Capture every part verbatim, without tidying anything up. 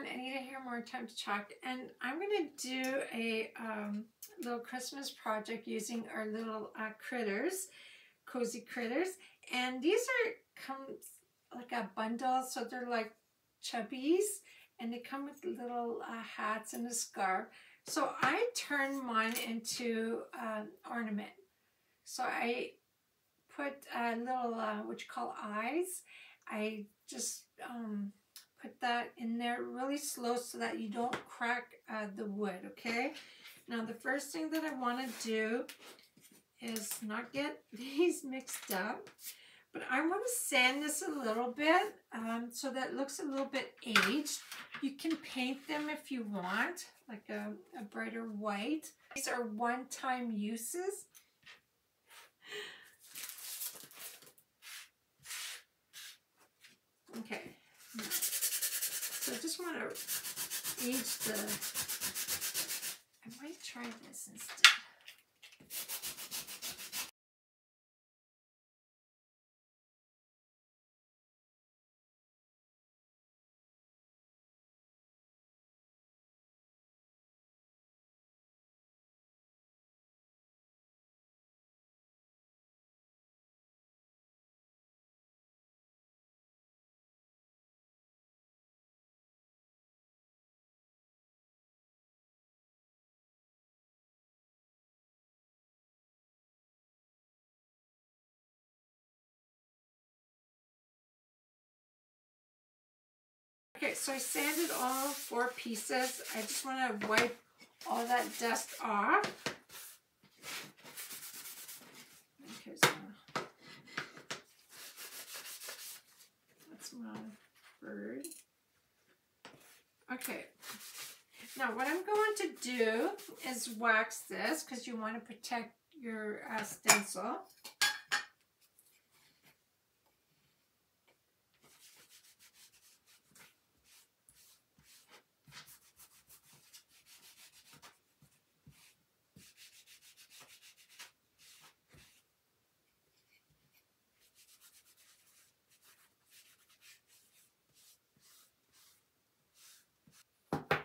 on Anita here, More Time to Chalk, and I'm going to do a um, little Christmas project using our little uh, critters, cozy critters, and these are come like a bundle, so they're like chubbies, and they come with little uh, hats and a scarf. So I turned mine into an uh, ornament. So I put a little, uh, what you call eyes. I just um, put that in there really slow so that you don't crack uh, the wood, okay? Now the first thing that I want to do is not get these mixed up, but I want to sand this a little bit um, so that it looks a little bit aged. You can paint them if you want, like a, a brighter white. These are one-time uses. Okay, so I just want to age the, I might try this instead. Okay, so I sanded all four pieces. I just want to wipe all that dust off. That's my bird. Okay, now what I'm going to do is wax this because you want to protect your uh, stencil.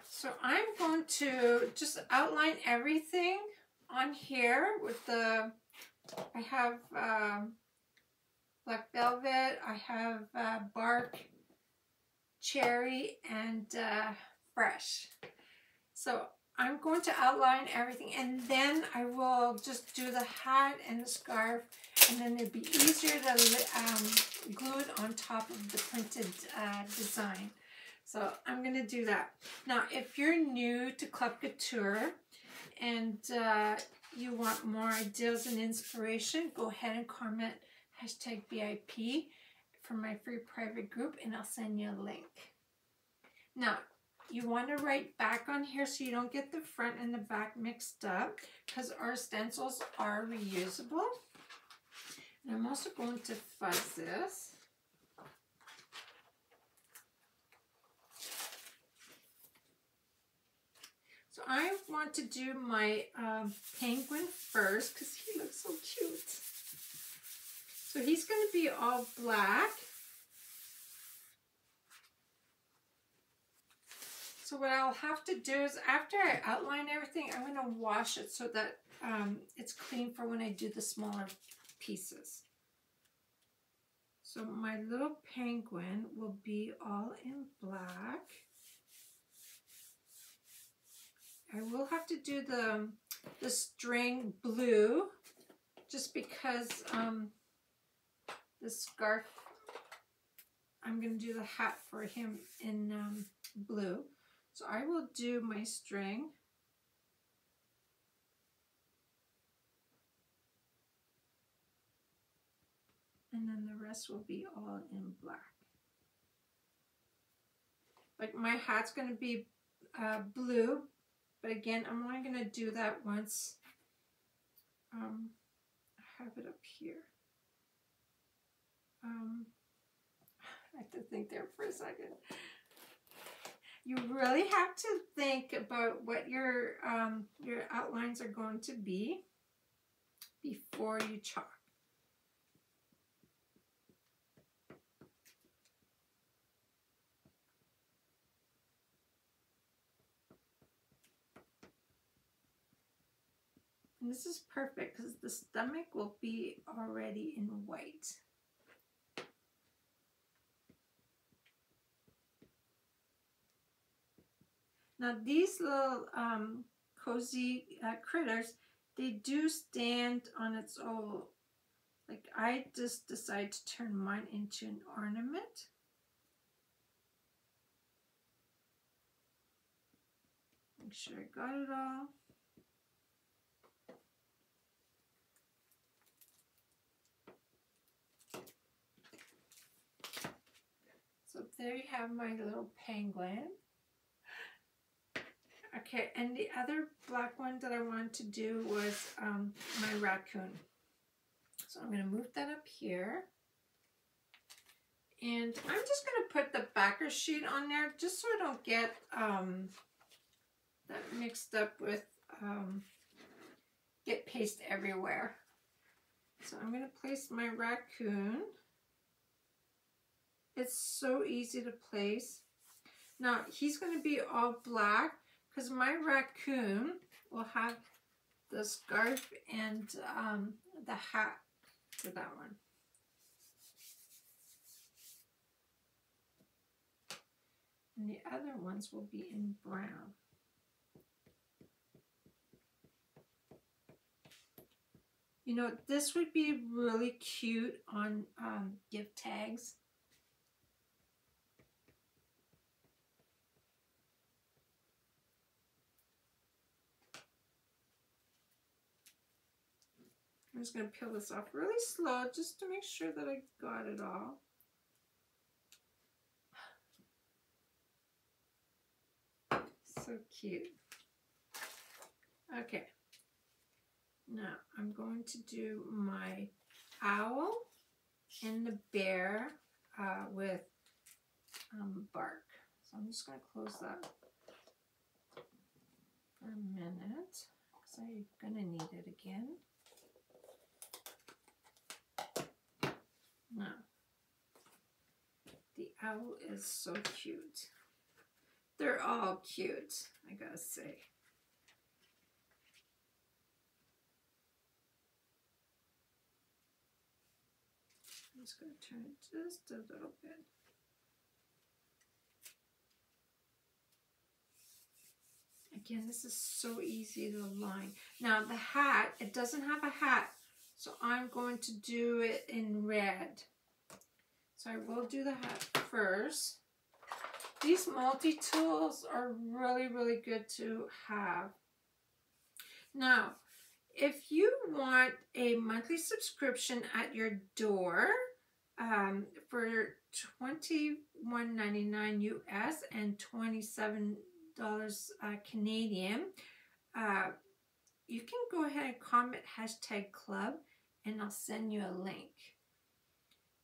So I'm going to just outline everything on here with the, I have um, black velvet, I have uh, bark, cherry, and uh, fresh. So I'm going to outline everything, and then I will just do the hat and the scarf, and then it'd be easier to um, glue it on top of the printed uh, design. So I'm going to do that. Now, if you're new to Club Couture and uh, you want more ideas and inspiration, go ahead and comment hashtag V I P for my free private group, and I'll send you a link. Now, you want to write back on here so you don't get the front and the back mixed up, because our stencils are reusable. And I'm also going to fuzz this. So I want to do my um, penguin first because he looks so cute. So he's going to be all black. So what I'll have to do is after I outline everything, I'm going to wash it so that um, it's clean for when I do the smaller pieces. So my little penguin will be all in black. I will have to do the, the string blue just because um, the scarf, I'm going to do the hat for him in um, blue. So I will do my string. And then the rest will be all in black. Like my hat's going to be uh, blue. But again, I'm only going to do that once um, I have it up here. Um, I have to think there for a second. You really have to think about what your, um, your outlines are going to be before you chalk. And this is perfect because the stomach will be already in white. Now these little um, cozy uh, critters, they do stand on its own. Like I just decided to turn mine into an ornament. Make sure I got it all. So there you have my little penguin. Okay, and the other black one that I wanted to do was um, my raccoon. So I'm going to move that up here. And I'm just going to put the backer sheet on there just so I don't get um, that mixed up with um, get paste everywhere. So I'm going to place my raccoon. It's so easy to place. Now he's going to be all black, because my raccoon will have the scarf and um, the hat for that one. And the other ones will be in brown. You know, this would be really cute on um, gift tags. I'm just going to peel this off really slow just to make sure that I got it all. So cute. Okay. Now I'm going to do my owl and the bear uh, with um, bark. So I'm just going to close that for a minute because I'm going to need it again. Now, the owl is so cute. They're all cute, I gotta say. I'm just gonna turn it just a little bit. Again, this is so easy to line. Now the hat, it doesn't have a hat. So I'm going to do it in red. So I will do the hat first. These multi-tools are really, really good to have. Now, if you want a monthly subscription at your door um, for twenty-one ninety-nine U S and twenty-seven dollars uh, Canadian, uh, you can go ahead and comment hashtag club and I'll send you a link.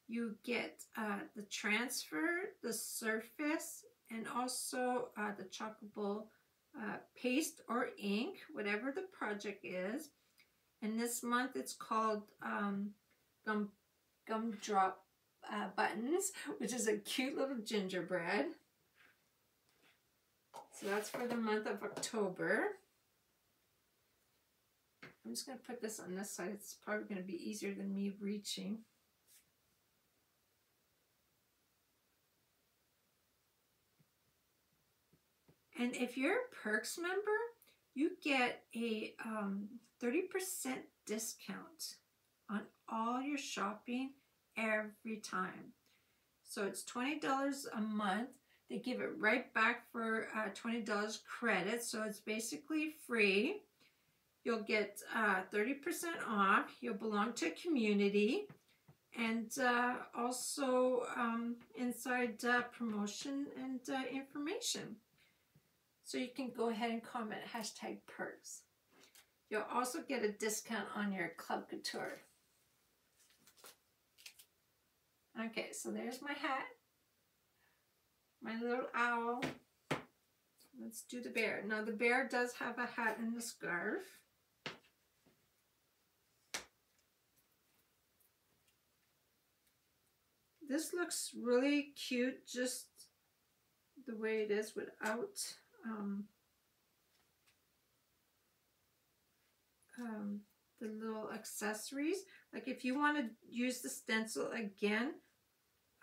You get uh, the transfer, the surface, and also uh, the chockable uh, paste or ink, whatever the project is. And this month it's called um, gum, gum Drop uh, Buttons, which is a cute little gingerbread. So that's for the month of October. I'm just going to put this on this side. It's probably going to be easier than me reaching. And if you're a Perks member, you get a um, thirty percent discount on all your shopping every time. So it's twenty dollars a month. They give it right back for uh, twenty dollars credit. So it's basically free. You'll get uh, thirty percent off, you'll belong to a community, and uh, also um, inside uh, promotion and uh, information. So you can go ahead and comment hashtag perks. You'll also get a discount on your Club Couture. Okay, so there's my hat, my little owl. Let's do the bear. Now the bear does have a hat and a scarf. This looks really cute just the way it is without um, um, the little accessories. Like if you want to use the stencil again,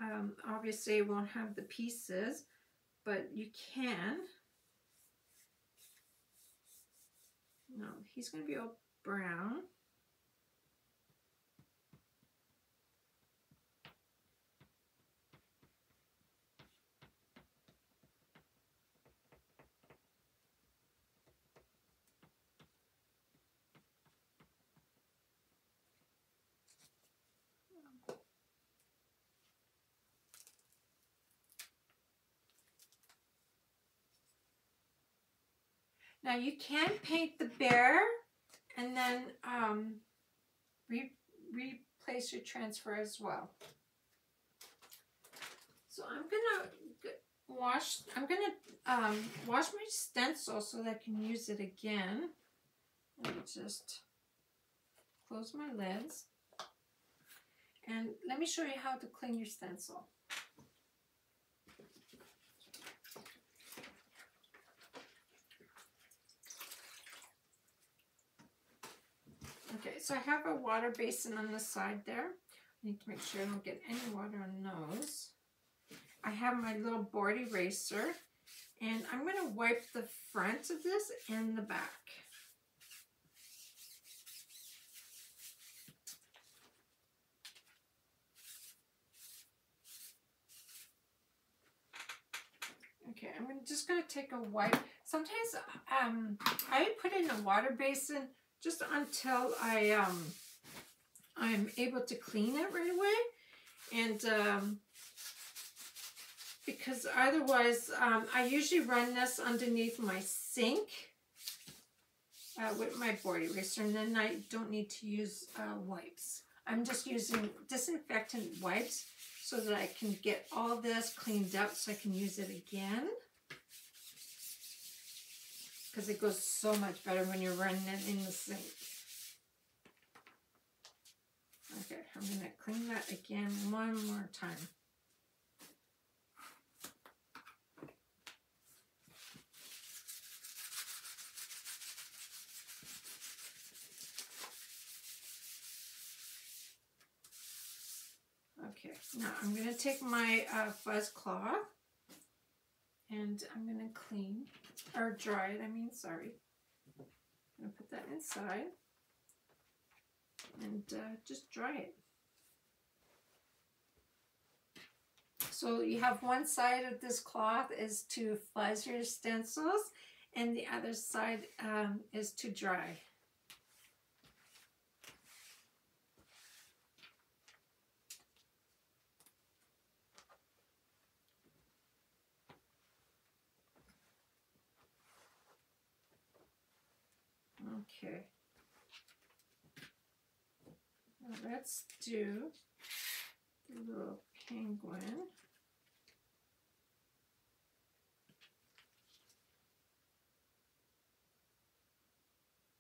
um, obviously it won't have the pieces, but you can. No, he's going to be all brown. Now you can paint the bear and then um, re replace your transfer as well. So I'm gonna wash. I'm gonna um, wash my stencil so that I can use it again. Let me just close my lids and let me show you how to clean your stencil. Okay, so I have a water basin on the side there. I need to make sure I don't get any water on those. I have my little board eraser, and I'm going to wipe the front of this and the back. Okay, I'm just going to take a wipe. Sometimes um, I put in a water basin just until I, um, I'm able to clean it right away. And um, because otherwise, um, I usually run this underneath my sink uh, with my board eraser, and then I don't need to use uh, wipes. I'm just using disinfectant wipes so that I can get all this cleaned up so I can use it again. Because it goes so much better when you're running it in the sink. Okay, I'm going to clean that again one more time. Okay, now I'm going to take my uh, fuzz cloth and I'm going to clean. Or dry it, I mean, sorry. I'm going to put that inside and uh, just dry it. So you have one side of this cloth is to fuzz your stencils and the other side um, is to dry. Okay, now let's do the little penguin.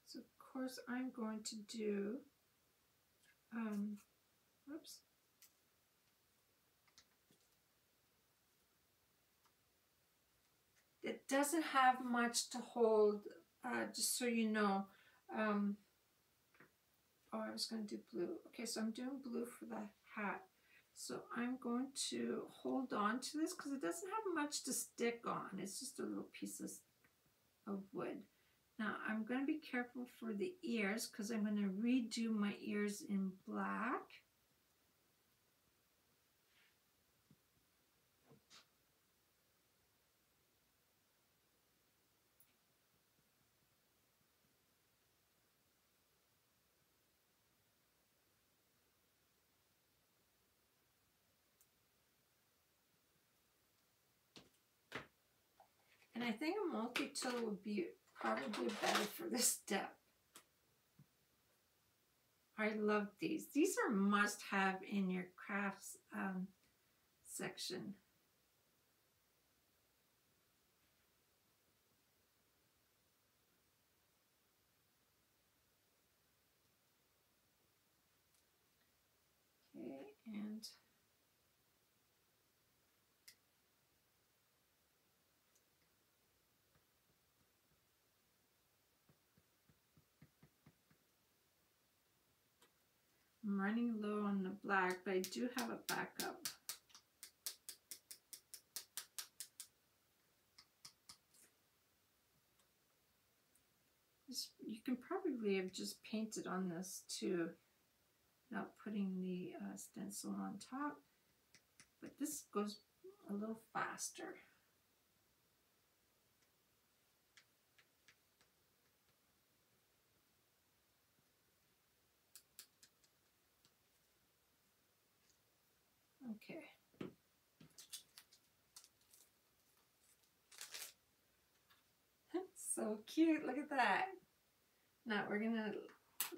So of course I'm going to do, um, whoops. It doesn't have much to hold, uh, just so you know. Um, oh, I was going to do blue. Okay, so I'm doing blue for the hat. So I'm going to hold on to this because it doesn't have much to stick on. It's just a little piece of, of wood. Now, I'm going to be careful for the ears because I'm going to redo my ears in black. And I think a multi-tool would be probably better for this step. I love these. These are must-have in your crafts um, section. Okay, and I'm running low on the black, but I do have a backup. You can probably have just painted on this too, without putting the uh, stencil on top, but this goes a little faster. Okay. So cute, look at that. Now we're gonna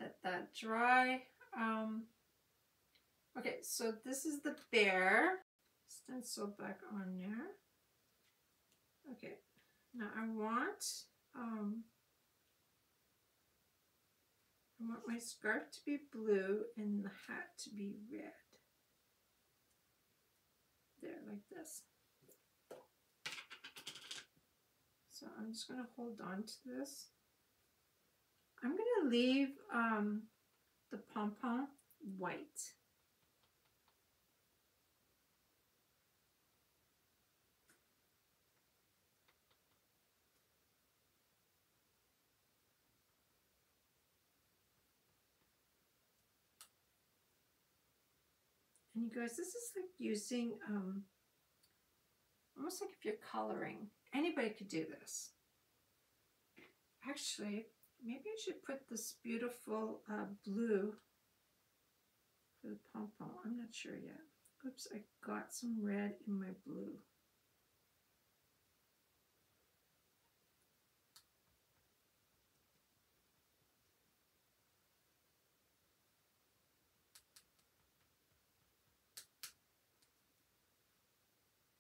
let that dry. Um, okay, so this is the bear. Stencil back on there. Okay, now I want, um, I want my scarf to be blue and the hat to be red. There, like this. So I'm just going to hold on to this. I'm going to leave um, the pom-pom white. And you guys, this is like using um, almost like if you're coloring. Anybody could do this. Actually, maybe I should put this beautiful uh, blue for the pom-pom. I'm not sure yet. Oops, I got some red in my blue.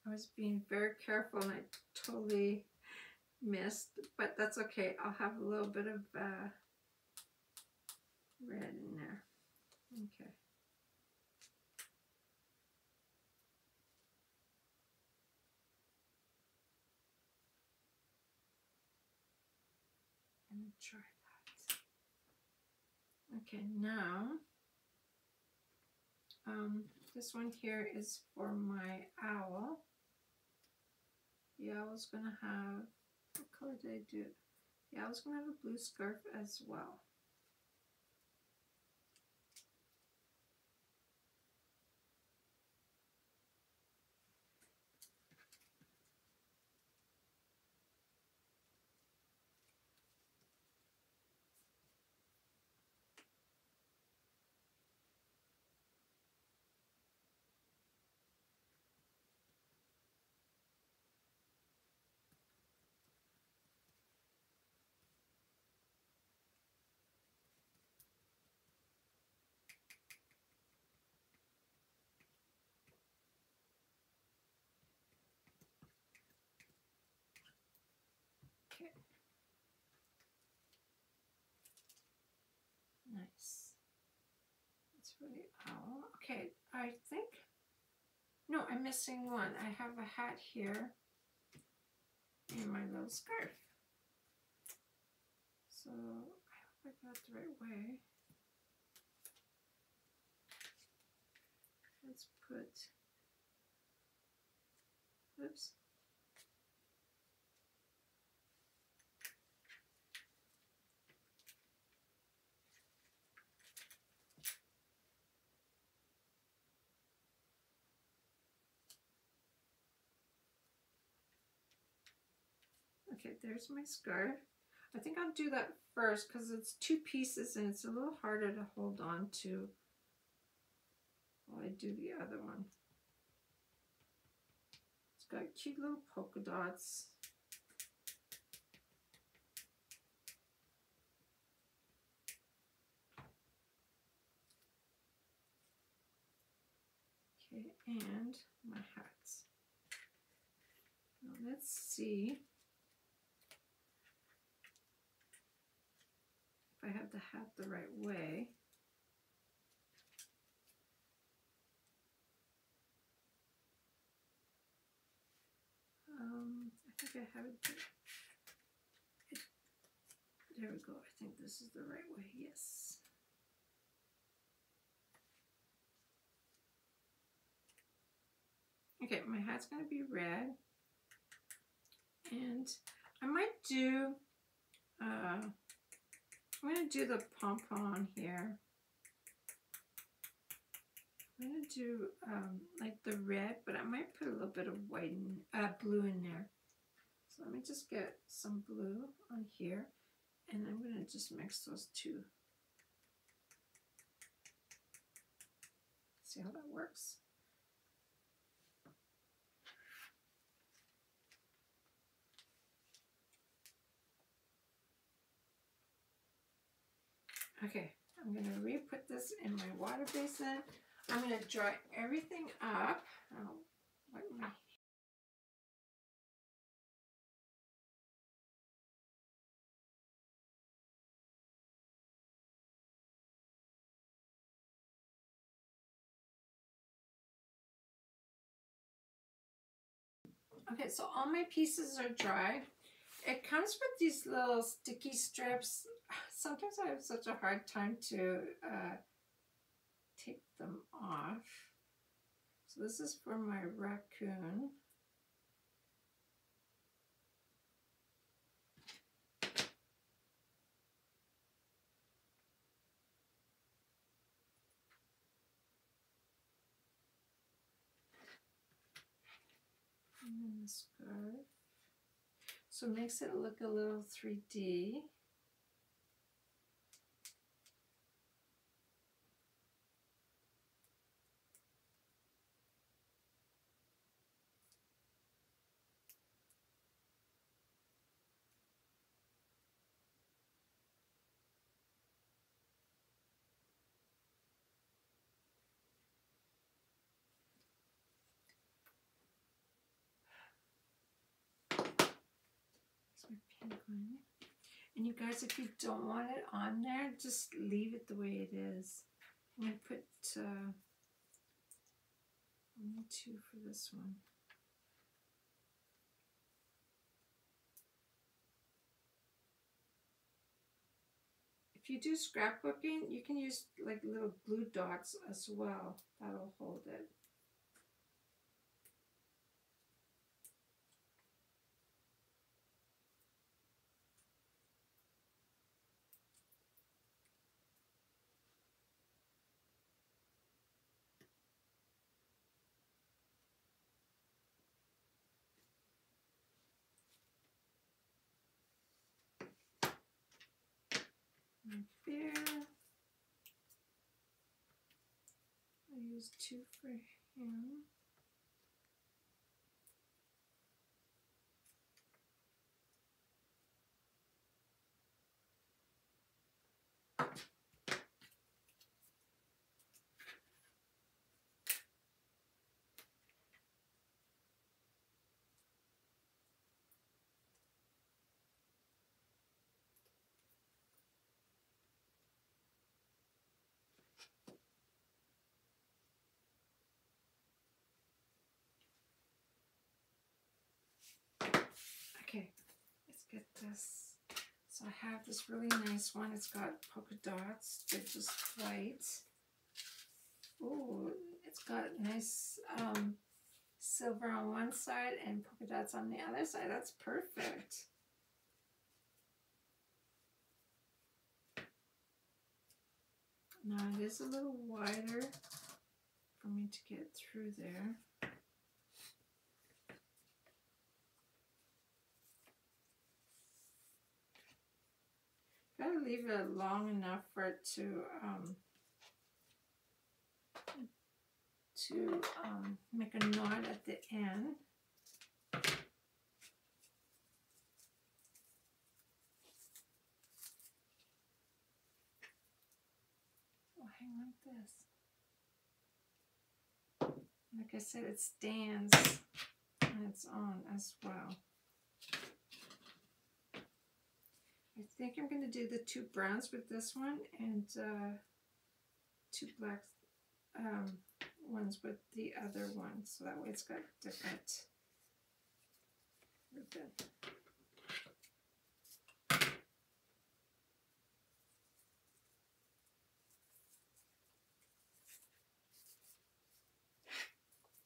I was being very careful and I totally missed, but that's okay. I'll have a little bit of uh, red in there. Okay. I'm gonna try that. Okay, now um, this one here is for my owl. The owl's gonna have, what color did I do? The owl's gonna have a blue scarf as well. Nice. It's really owl. Okay, I think, no, I'm missing one. I have a hat here and my little scarf. So I hope I got it the right way. Let's put, oops. Okay, there's my scarf. I think I'll do that first because it's two pieces and it's a little harder to hold on to while I do the other one. It's got cute little polka dots. Okay, and my hats. Now let's see. I have the hat the right way. Um, I think I have it. There we go. I think this is the right way. Yes. Okay, my hat's going to be red, and I might do, uh, I'm going to do the pom-pom here. I'm going to do um, like the red, but I might put a little bit of white and uh, blue in there. So let me just get some blue on here, and I'm going to just mix those two. See how that works? Okay, I'm going to re-put this in my water basin. I'm going to dry everything up. I'll wipe my hands. Okay, so all my pieces are dry. It comes with these little sticky strips. Sometimes I have such a hard time to uh, take them off. So this is for my raccoon. And then the scarf. So it makes it look a little three D. And you guys, if you don't want it on there, just leave it the way it is. I'm going to put uh, only two for this one. If you do scrapbooking, you can use like little glue dots as well. That'll hold it. There. I use two for him. Okay, let's get this. So I have this really nice one. It's got polka dots. They're just white. Oh, it's got nice um, silver on one side and polka dots on the other side. That's perfect. Now it is a little wider for me to get through there. Gotta leave it long enough for it to um, to um, make a knot at the end. It'll hang like this. Like I said, it stands on its own as well. I think I'm going to do the two browns with this one and uh, two black um, ones with the other one. So that way it's got different ribbon.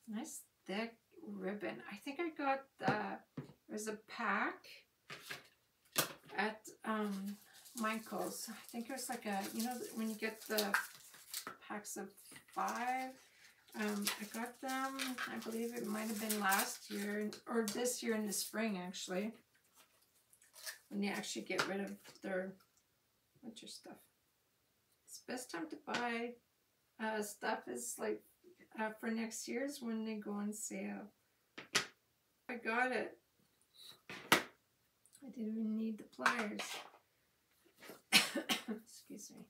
Nice thick ribbon. I think I got the, it was a pack at um, Michael's. I think it was like a, you know, when you get the packs of five. Um, I got them, I believe it might have been last year or this year in the spring, actually, when they actually get rid of their winter stuff. It's best time to buy uh, stuff is like uh, for next year's when they go on sale. I got it. I didn't even need the pliers. Excuse me.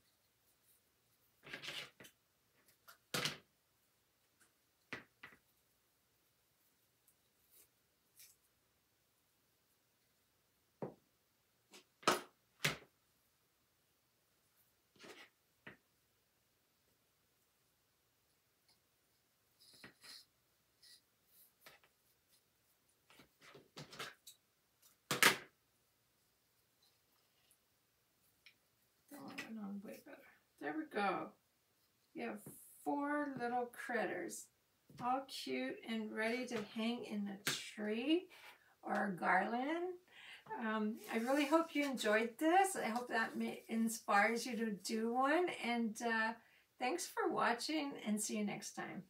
On way better. There we go. You have four little critters, all cute and ready to hang in a tree or a garland. Um, I really hope you enjoyed this. I hope that inspires you to do one. And uh, thanks for watching, and see you next time.